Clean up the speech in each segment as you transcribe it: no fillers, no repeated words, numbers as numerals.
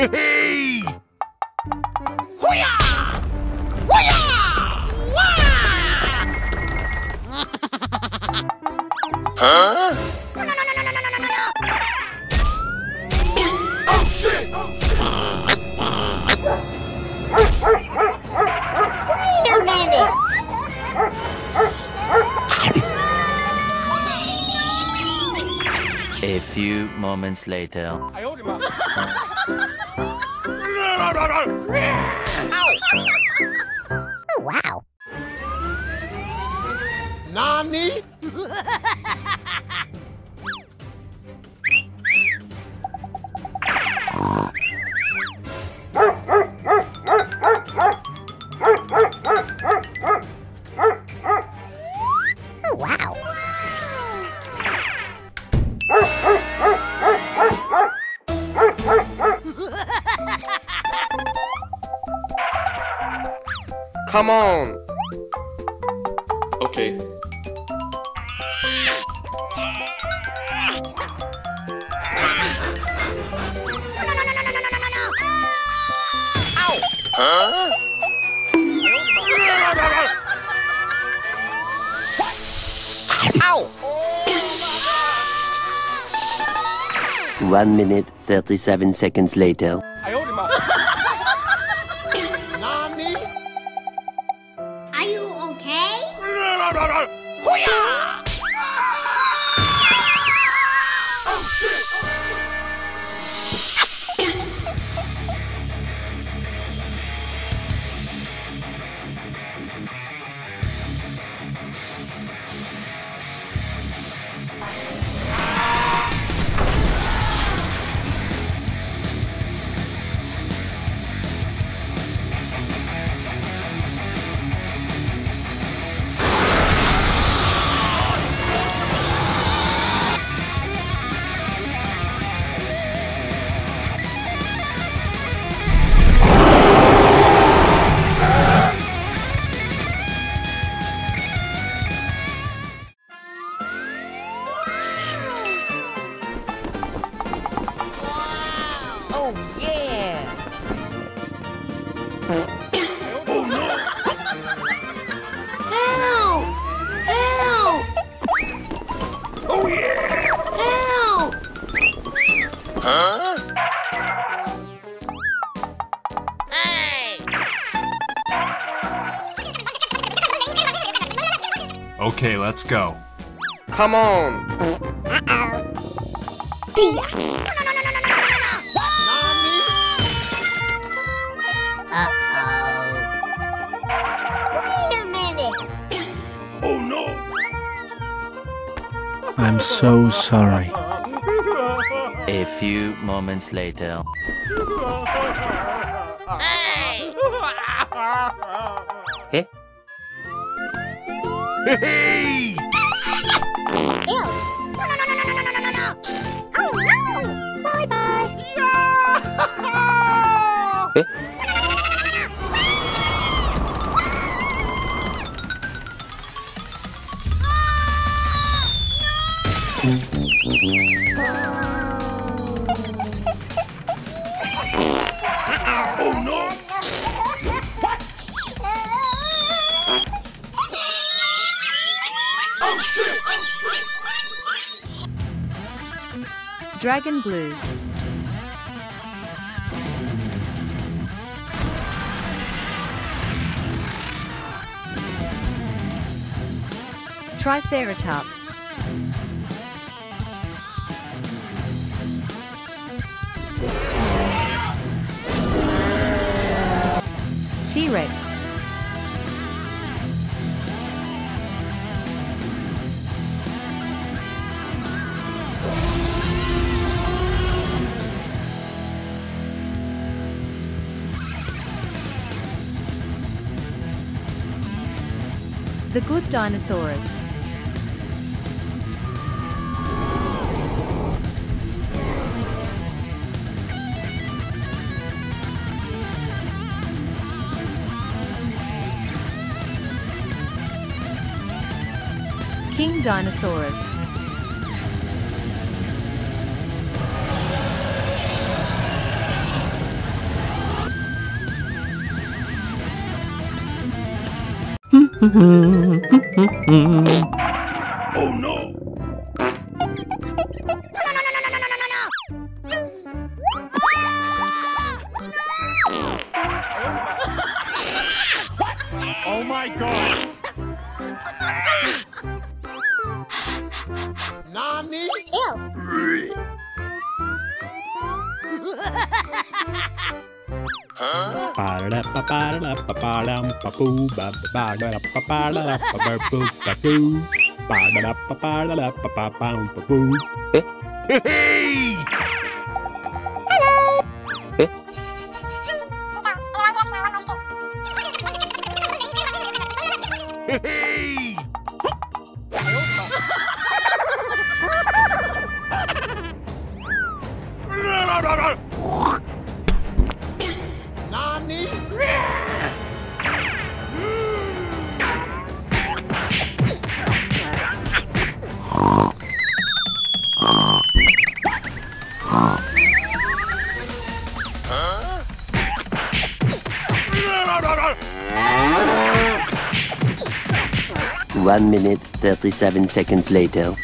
Hey! Hoo-yah! Hoo-yah! Wah! Huh? Oh shit! Wait a minute! A few moments later. Oh, wow. Nani? Come on! Okay. Ow! Huh? Ow! 1 minute, 37 seconds later. Okay, let's go. Come on! Uh-oh. Wait a minute! Oh no! I'm so sorry. A few moments later. Hey! Eh? Hey! Ew! No! Oh no! Bye bye! Yeah! Eh? Oh no! Dragon Blue. Triceratops. T-Rex. The Good Dinosaurus. King Dinosaurus. Oh no! Oh my god! Nani? Ew. Huh? Hey! Hello! Hey! One minute, 37 seconds later.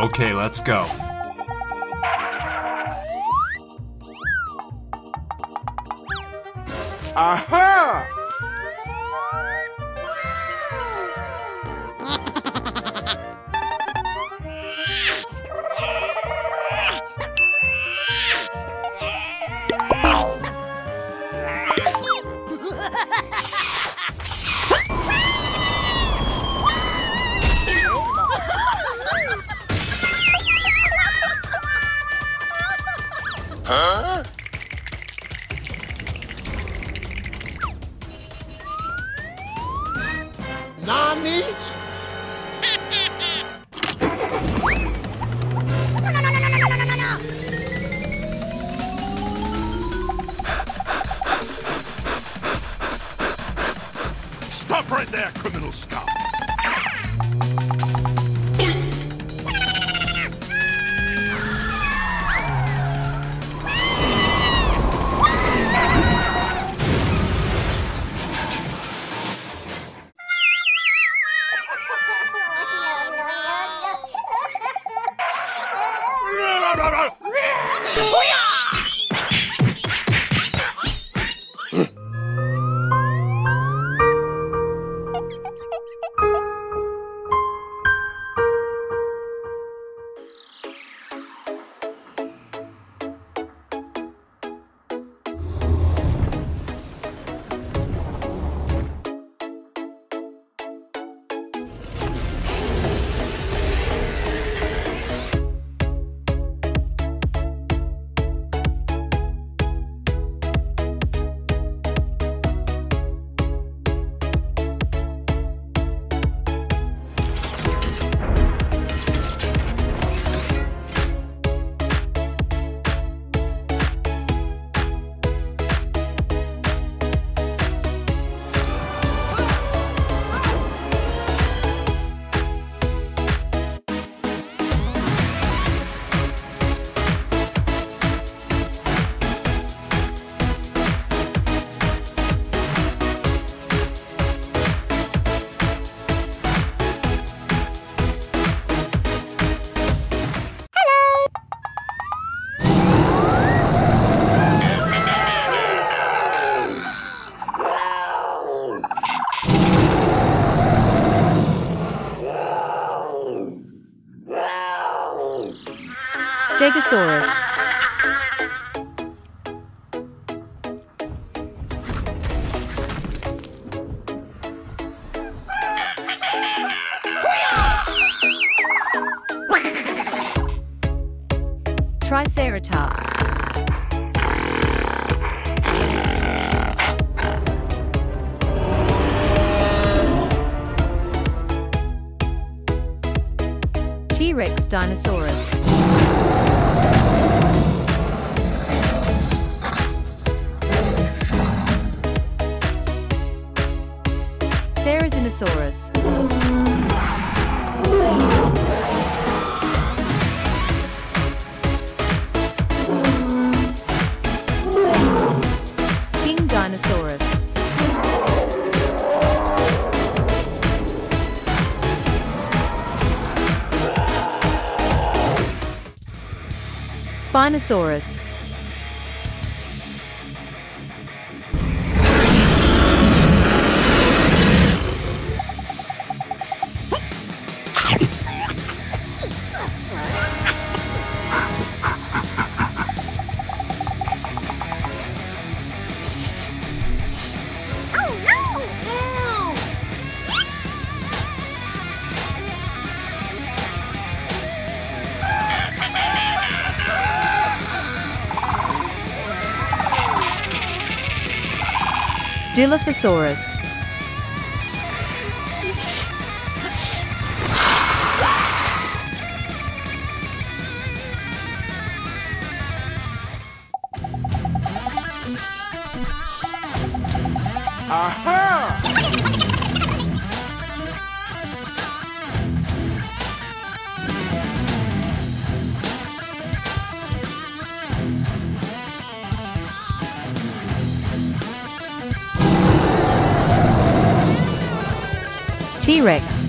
Okay, let's go. Aha! Huh? Nani? Stop right there, criminal scum! Stegosaurus. Triceratops. T-REX Dinosaurus. Therizinosaurus. King Dinosaurus. Spinosaurus. Dilophosaurus. Aha! T-Rex.